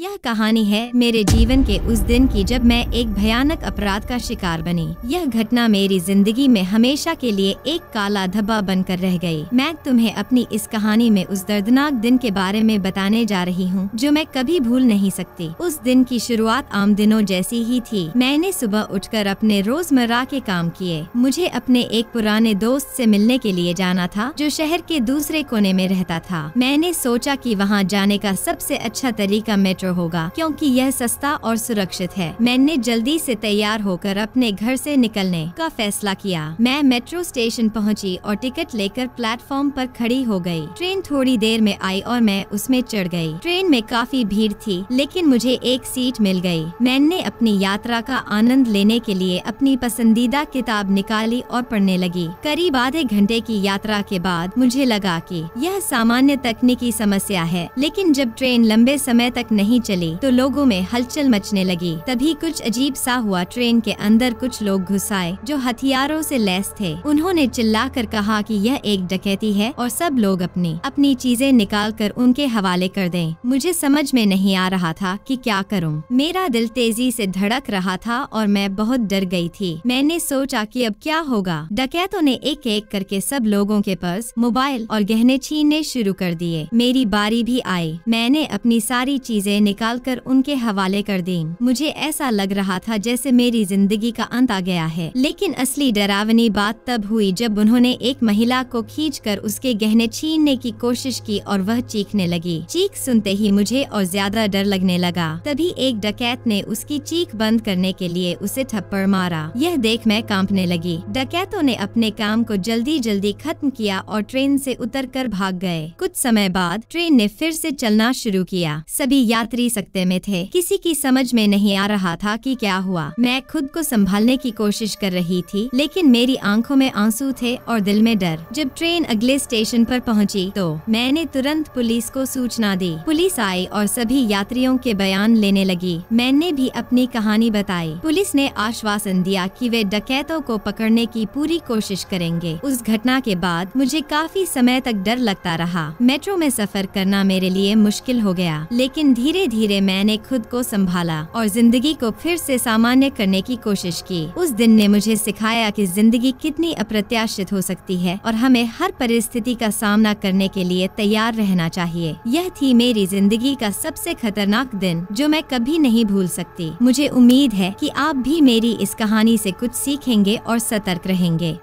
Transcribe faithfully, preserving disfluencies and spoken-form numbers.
यह कहानी है मेरे जीवन के उस दिन की जब मैं एक भयानक अपराध का शिकार बनी। यह घटना मेरी जिंदगी में हमेशा के लिए एक काला धब्बा बनकर रह गई। मैं तुम्हें अपनी इस कहानी में उस दर्दनाक दिन के बारे में बताने जा रही हूं, जो मैं कभी भूल नहीं सकती। उस दिन की शुरुआत आम दिनों जैसी ही थी। मैंने सुबह उठकर अपने रोजमर्रा के काम किए। मुझे अपने एक पुराने दोस्त से मिलने के लिए जाना था, जो शहर के दूसरे कोने में रहता था। मैंने सोचा कि वहाँ जाने का सबसे अच्छा तरीका मैं होगा, क्योंकि यह सस्ता और सुरक्षित है। मैंने जल्दी से तैयार होकर अपने घर से निकलने का फैसला किया। मैं मेट्रो स्टेशन पहुंची और टिकट लेकर प्लेटफॉर्म पर खड़ी हो गई। ट्रेन थोड़ी देर में आई और मैं उसमें चढ़ गई। ट्रेन में काफी भीड़ थी, लेकिन मुझे एक सीट मिल गई। मैंने अपनी यात्रा का आनंद लेने के लिए अपनी पसंदीदा किताब निकाली और पढ़ने लगी। करीब आधे घंटे की यात्रा के बाद मुझे लगा कि यह सामान्य तकनीकी समस्या है, लेकिन जब ट्रेन लंबे समय तक नहीं चली तो लोगों में हलचल मचने लगी। तभी कुछ अजीब सा हुआ। ट्रेन के अंदर कुछ लोग घुस आए जो हथियारों से लैस थे। उन्होंने चिल्लाकर कहा कि यह एक डकैती है और सब लोग अपनी अपनी चीजें निकालकर उनके हवाले कर दें। मुझे समझ में नहीं आ रहा था कि क्या करूं। मेरा दिल तेजी से धड़क रहा था और मैं बहुत डर गई थी। मैंने सोचा कि अब क्या होगा। डकैतों ने एक एक करके सब लोगों के पर्स, मोबाइल और गहने छीनने शुरू कर दिए। मेरी बारी भी आई। मैंने अपनी सारी चीजें निकाल कर उनके हवाले कर दी। मुझे ऐसा लग रहा था जैसे मेरी जिंदगी का अंत आ गया है। लेकिन असली डरावनी बात तब हुई जब उन्होंने एक महिला को खींचकर उसके गहने छीनने की कोशिश की और वह चीखने लगी। चीख सुनते ही मुझे और ज्यादा डर लगने लगा। तभी एक डकैत ने उसकी चीख बंद करने के लिए उसे थप्पड़ मारा। यह देख मैं कांपने लगी। डकैतों ने अपने काम को जल्दी जल्दी खत्म किया और ट्रेन से उतरकर भाग गए। कुछ समय बाद ट्रेन ने फिर से चलना शुरू किया। सभी यात्री सकते में थे। किसी की समझ में नहीं आ रहा था कि क्या हुआ। मैं खुद को संभालने की कोशिश कर रही थी, लेकिन मेरी आंखों में आंसू थे और दिल में डर। जब ट्रेन अगले स्टेशन पर पहुंची, तो मैंने तुरंत पुलिस को सूचना दी। पुलिस आई और सभी यात्रियों के बयान लेने लगी। मैंने भी अपनी कहानी बताई। पुलिस ने आश्वासन दिया कि वे डकैतों को पकड़ने की पूरी कोशिश करेंगे। उस घटना के बाद मुझे काफी समय तक डर लगता रहा। मेट्रो में सफर करना मेरे लिए मुश्किल हो गया, लेकिन धीरे धीरे मैंने खुद को संभाला और जिंदगी को फिर से सामान्य करने की कोशिश की। उस दिन ने मुझे सिखाया कि जिंदगी कितनी अप्रत्याशित हो सकती है और हमें हर परिस्थिति का सामना करने के लिए तैयार रहना चाहिए। यह थी मेरी जिंदगी का सबसे खतरनाक दिन, जो मैं कभी नहीं भूल सकती। मुझे उम्मीद है कि आप भी मेरी इस कहानी से कुछ सीखेंगे और सतर्क रहेंगे।